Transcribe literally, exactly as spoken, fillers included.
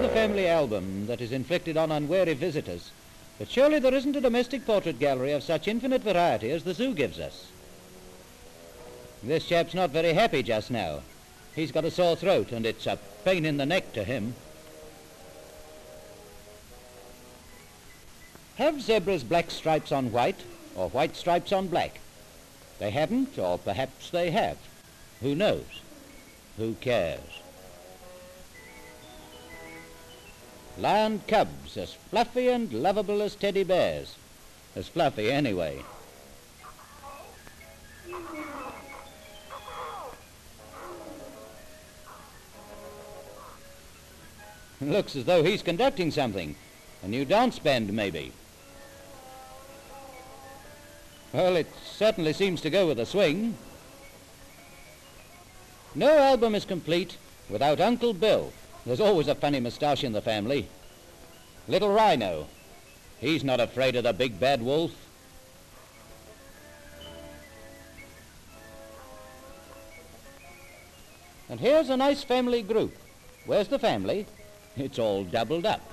know the family album that is inflicted on unwary visitors, but surely there isn't a domestic portrait gallery of such infinite variety as the zoo gives us. This chap's not very happy just now. He's got a sore throat, and it's a pain in the neck to him. Have zebras black stripes on white, or white stripes on black? They haven't, or perhaps they have. Who knows? Who cares? Lion cubs, as fluffy and lovable as teddy bears. As fluffy, anyway. Looks as though he's conducting something. A new dance band, maybe. Well, it certainly seems to go with a swing. No album is complete without Uncle Bill. There's always a funny moustache in the family. Little Rhino. He's not afraid of the big bad wolf. And here's a nice family group. Where's the family? It's all doubled up.